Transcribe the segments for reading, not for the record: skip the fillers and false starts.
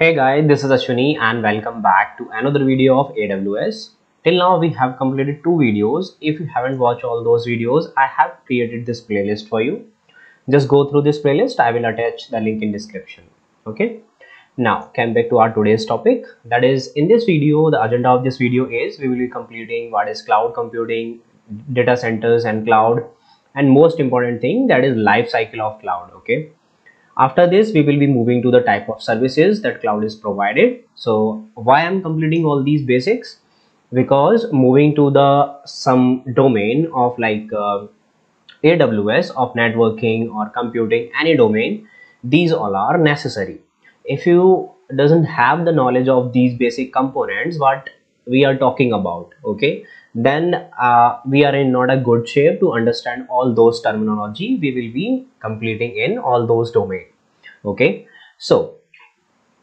Hey guys, this is Ashwani and welcome back to another video of AWS. Till now we have completed two videos. If you haven't watched all those videos, I have created this playlist for you. Just go through this playlist. I will attach the link in description. Okay. Now come back to our today's topic. That is, in this video, the agenda of this video is we will be completing what is cloud computing, data centers and cloud, and most important thing, that is life cycle of cloud. Okay. After this, we will be moving to the type of services that cloud is provided. So why I'm completing all these basics? Because moving to the some domain of like AWS of networking or computing, any domain, these all are necessary. If you doesn't have the knowledge of these basic components, what we are talking about, okay, then we are in not a good shape to understand all those terminology we will be completing in all those domain. Okay, so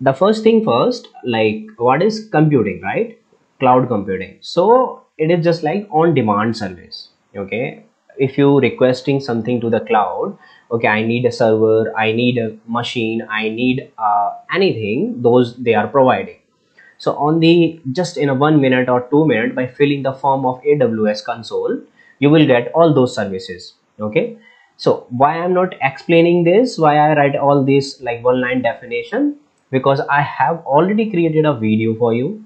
the first thing first, like what is computing, right? Cloud computing. So it is just like on-demand service. Okay, if you requesting something to the cloud, okay, I need a server, I need a machine, I need anything, those they are providing. So on the just in a 1 minute or 2 minute, by filling the form of AWS console, you will get all those services. Okay, so why I'm not explaining this, why I write all this like one line definition, because I have already created a video for you.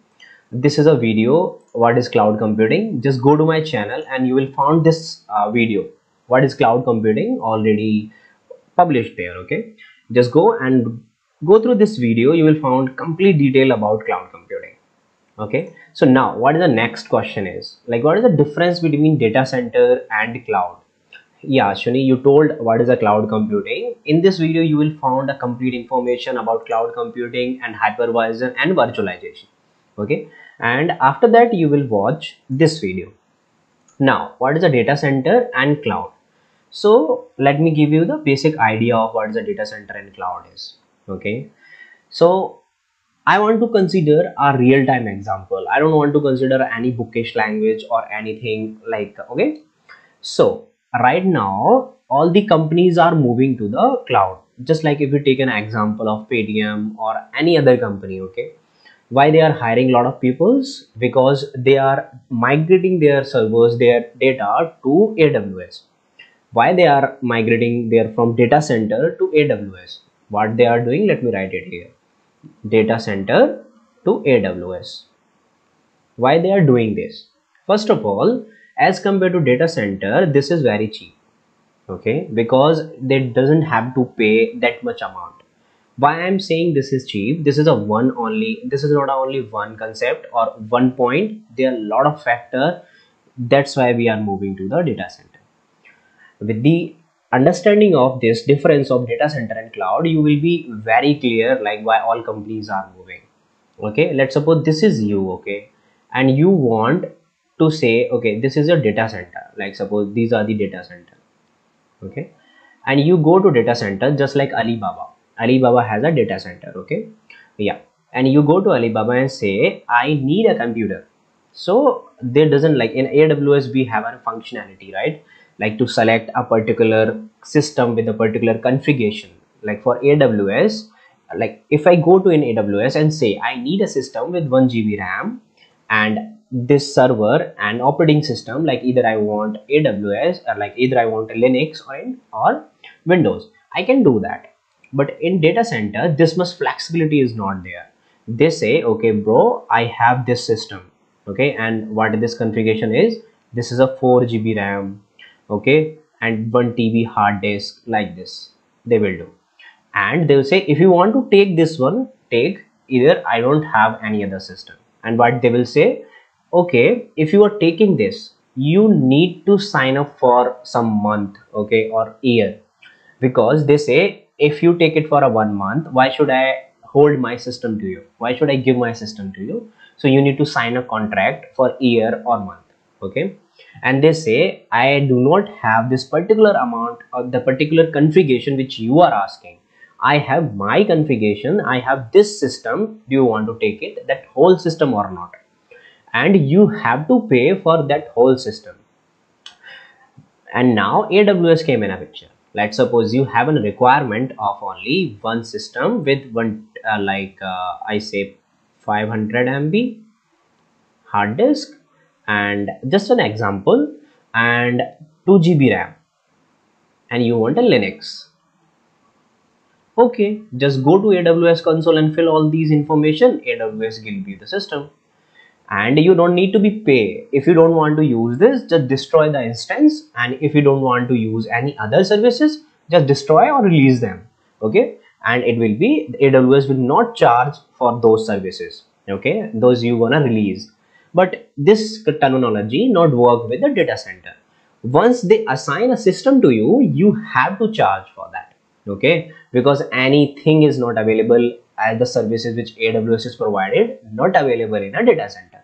This is a video, what is cloud computing? Just go to my channel and you will find this video, what is cloud computing, already published there. Okay, just go and go through this video, you will find complete detail about cloud computing. Okay, so now what is the next question is, like what is the difference between data center and cloud? Yeah, Ashwani, you told what is a cloud computing. In this video, you will find a complete information about cloud computing and hypervisor and virtualization. Okay, and after that you will watch this video. Now what is a data center and cloud? So let me give you the basic idea of what is a data center and cloud is. Okay, so I want to consider a real-time example. I don't want to consider any bookish language or anything like, okay. So right now, all the companies are moving to the cloud. Just like if you take an example of Paytm or any other company, okay. Why they are hiring a lot of people? Because they are migrating their servers, their data to AWS. Why they are migrating their from data center to AWS? What they are doing, let me write it here, data center to AWS. Why they are doing this? First of all, as compared to data center, this is very cheap. Okay, because they doesn't have to pay that much amount. Why I'm saying this is cheap? This is a one only, this is not only one concept or one point, there are a lot of factors. That's why we are moving to the data center. With the understanding of this difference of data center and cloud, you will be very clear like why all companies are moving. Okay, let's suppose this is you, okay, and you want to say, okay, this is your data center, like suppose these are the data center, okay, and you go to data center just like Alibaba. Alibaba has a data center, okay, yeah, and you go to Alibaba and say, I need a computer. So there doesn't, like in AWS we have a functionality, right? Like to select a particular system with a particular configuration, like for AWS, like if I go to an AWS and say I need a system with 1 GB RAM and this server and operating system, like either I want AWS or like either I want a Linux or Windows, I can do that. But in data center, this much flexibility is not there. They say, okay, bro, I have this system. Okay, and what this configuration is, this is a 4 GB RAM. Okay, and 1 TB hard disk, like this they will do, and they will say if you want to take this one, take, either I don't have any other system. And what they will say, okay, if you are taking this, you need to sign up for some month, okay, or year, because they say if you take it for a 1 month, why should I hold my system to you, why should I give my system to you? So you need to sign a contract for year or month, okay. And they say, I do not have this particular amount or the particular configuration which you are asking. I have my configuration, I have this system. Do you want to take it, that whole system or not? And you have to pay for that whole system. And now AWS came in a picture. Let's suppose you have a requirement of only one system with one I say 500 MB hard disk and just an example, and 2 GB RAM, and you want a Linux. Okay, just go to AWS console and fill all these information. AWS will give you the system, and you don't need to be pay. If you don't want to use this, just destroy the instance, and if you don't want to use any other services, just destroy or release them. Okay, and it will be, AWS will not charge for those services. Okay, those you wanna release. But this terminology not work with the data center. Once they assign a system to you, you have to charge for that. Okay, because anything is not available as the services which AWS is provided, not available in a data center.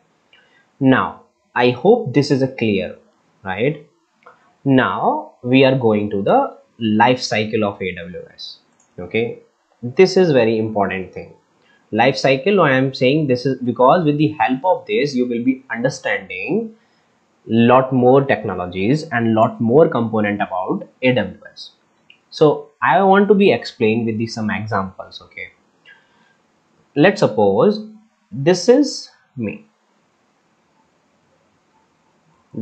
Now, I hope this is clear, right? Now we are going to the life cycle of AWS. Okay, this is very important thing. Life cycle, I am saying this is because with the help of this, you will be understanding lot more technologies and lot more component about AWS. So I want to be explained with the some examples. Okay, let's suppose this is me.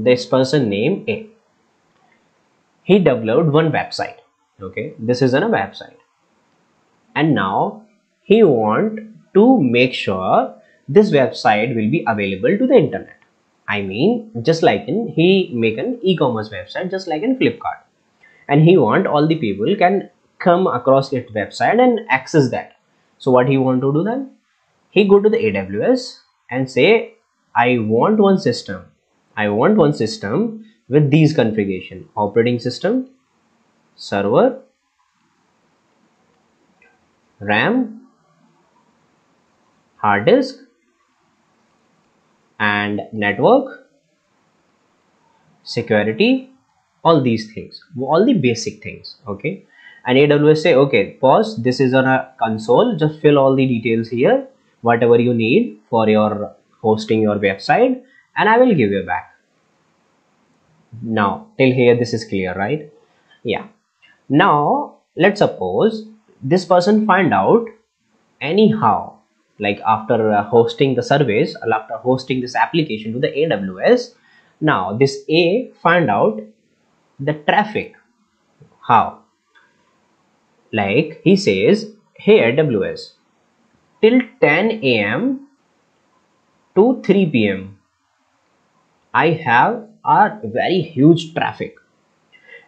This person named A. He developed one website. Okay, this is on a website, and now he want to make sure this website will be available to the internet. I mean, just like in, he make an e-commerce website, just like in Flipkart, and he want all the people can come across its website and access that. So what he want to do then? He go to the AWS and say, I want one system. I want one system with these configuration: operating system, server, RAM, hard disk, and network, security, all these things, all the basic things. Okay, and AWS say, okay, pause, this is on a console, just fill all the details here, whatever you need for your hosting your website, and I will give you back. Now till here this is clear, right? Yeah. Now let's suppose this person find out anyhow, like after hosting the service, after hosting this application to the AWS, now this A find out the traffic. How? Like he says, hey AWS, till 10 AM to 3 PM I have a very huge traffic,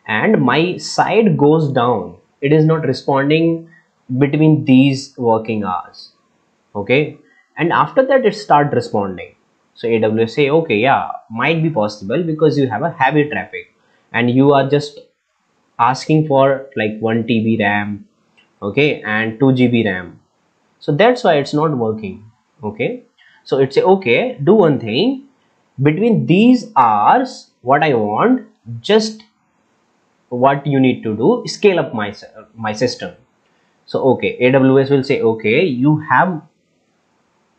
and my site goes down. It is not responding between these working hours. Okay, and after that it start responding. So AWS say, okay, yeah, might be possible because you have a heavy traffic and you are just asking for like 1 TB RAM, okay, and 2 GB RAM. So that's why it's not working. Okay, so it's okay, do one thing, between these hours, what I want, just what you need to do, scale up my system. So okay, AWS will say, okay, you have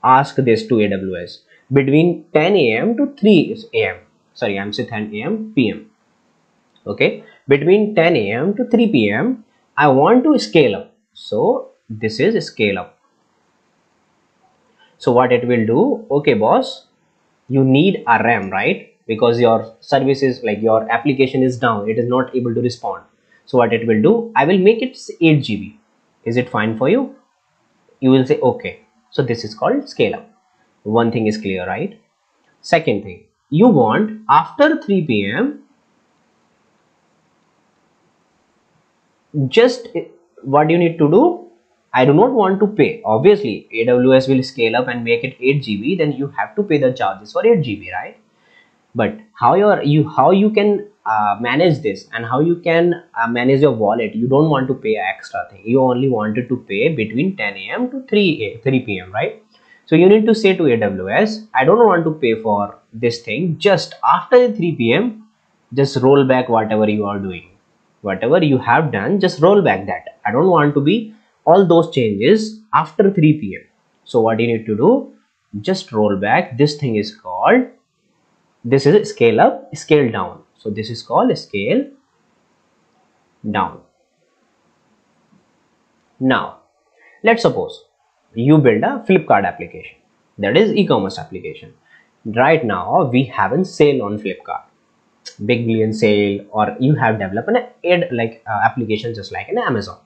asked this to AWS between 10 AM to 3 AM. Sorry, I'm saying 10 AM PM. Okay, between 10 AM to 3 PM, I want to scale up. So this is scale up. So what it will do? Okay, boss, you need a RAM, right? Because your service is like your application is down. It is not able to respond. So what it will do? I will make it 8 GB. Is it fine for you? You will say, okay. So this is called scale up. One thing is clear, right? Second thing, you want after 3 PM, just what you need to do, I do not want to pay. Obviously, AWS will scale up and make it 8 GB. Then you have to pay the charges for 8 GB, right? But how you can manage this, and how you can manage your wallet? You don't want to pay extra thing. You only wanted to pay between 10 AM to 3 PM, right? So you need to say to AWS, I don't want to pay for this thing. Just after 3 PM, just roll back whatever you are doing. Whatever you have done, just roll back that. I don't want to be all those changes after 3 PM. So what you need to do, just roll back. This thing is called, this is scale up, scale down. So this is called scale down. Now, let's suppose you build a Flipkart application, that is e-commerce application. Right now, we have a sale on Flipkart, big million sale, or you have developed an ad like application just like in Amazon.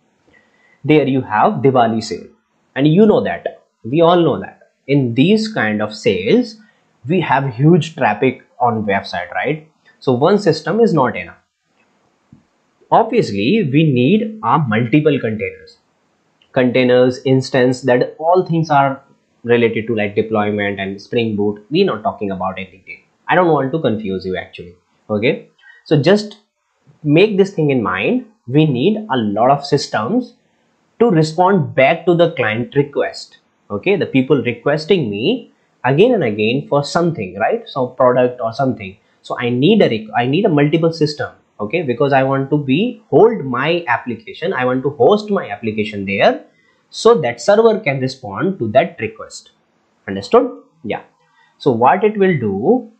There you have Diwali sale, and you know that, we all know that. In these kind of sales, we have huge traffic on website, right? So one system is not enough. Obviously, we need multiple containers, instance, that all things are related to like deployment and Spring Boot. We're not talking about anything. I don't want to confuse you actually. Okay, so just make this thing in mind. We need a lot of systems to respond back to the client request. Okay, the people requesting me again and again for something, right? Some product or something. So I need a multiple system. Okay, because I want to hold my application. I want to host my application there, so that server can respond to that request. Understood? Yeah. So what it will do,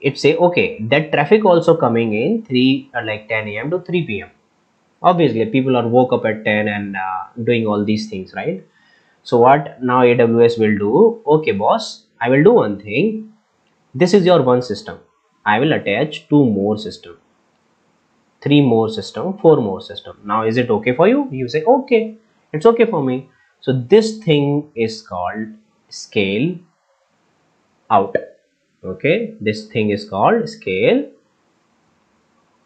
it say, okay, that traffic also coming in 10 a.m. to 3 p.m. Obviously, people are woke up at 10 and doing all these things, right? So what now AWS will do, okay boss, I will do one thing. This is your one system. I will attach 2 more systems, 3 more systems, 4 more systems. Now, is it okay for you? You say, okay, it's okay for me. So this thing is called scale out. Okay, this thing is called scale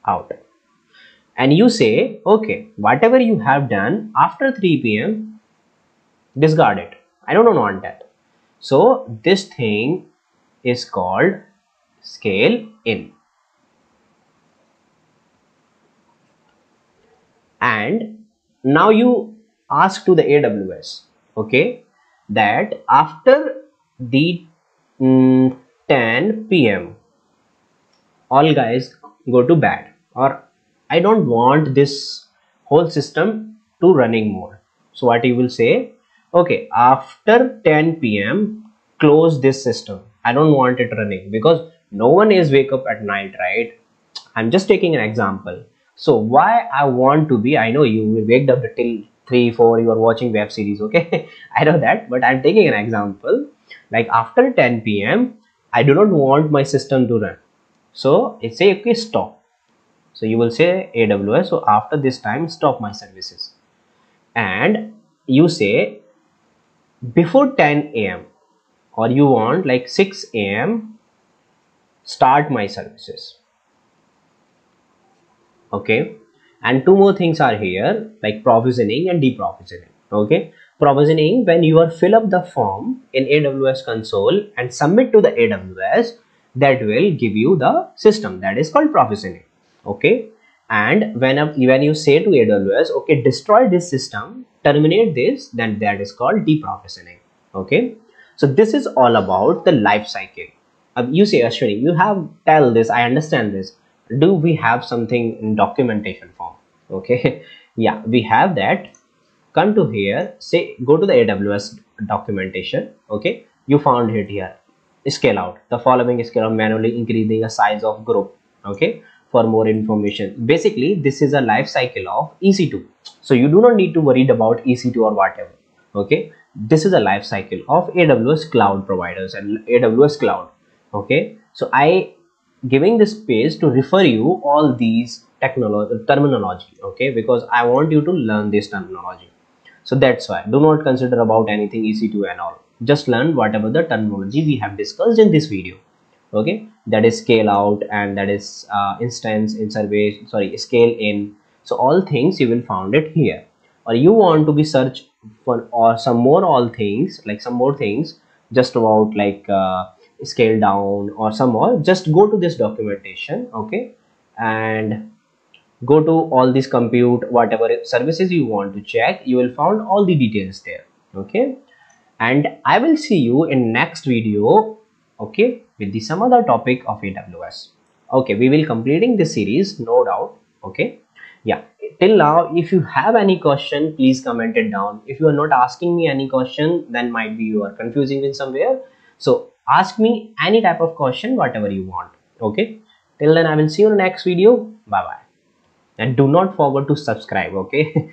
out. And you say, okay, whatever you have done after 3 p.m. discard it. I don't want that. So this thing is called scale in. And now you ask to the AWS, okay, that after the 10 p.m. all guys go to bed, or I don't want this whole system to running more. So what you will say, okay, after 10 p.m. close this system. I don't want it running because no one is wake up at night, right? I'm just taking an example. So why I want to be, I know you will wake up till 3, 4, you are watching web series, okay? I know that, but I'm taking an example. Like after 10 p.m. I do not want my system to run. So it say, okay, stop. So you will say AWS, so after this time, stop my services. And you say before 10 a.m. or you want like 6 a.m. start my services. Okay. And 2 more things are here, like provisioning and deprovisioning. Okay. Provisioning, when you are fill up the form in AWS console and submit to the AWS, that will give you the system, that is called provisioning. Okay. And when you say to AWS, okay, destroy this system, terminate this, then that is called deprovisioning. Okay. So this is all about the life cycle. You say, Ashwani, you have tell this, I understand this. Do we have something in documentation form? Okay. Yeah, we have that. Come to here, say, go to the AWS documentation. Okay. You found it here. Scale out. The following is scale out manually increasing the size of group. Okay. For more information. Basically, this is a life cycle of EC2. So you do not need to worry about EC2 or whatever. Okay. This is a life cycle of AWS cloud providers and AWS cloud. Okay. So I giving this space to refer you all these terminology. Okay. Because I want you to learn this terminology. So that's why do not consider about anything EC2 and all. Just learn whatever the terminology we have discussed in this video. Okay. That is scale out and that is instance in service, sorry, scale in. So all things you will find it here. Or you want to be search for or some more all things, like some more things just about like scale down or some more, just go to this documentation. Okay. And go to all these compute, whatever services you want to check, you will find all the details there. Okay. And I will see you in next video. Okay. With the some other topic of AWS. Okay. We will completing this series, no doubt. Okay. Yeah. Till now, if you have any question, please comment it down. If you are not asking me any question, then might be you are confusing in somewhere. So ask me any type of question, whatever you want. Okay. Till then, I will see you in the next video. Bye bye. And do not forget to subscribe. Okay.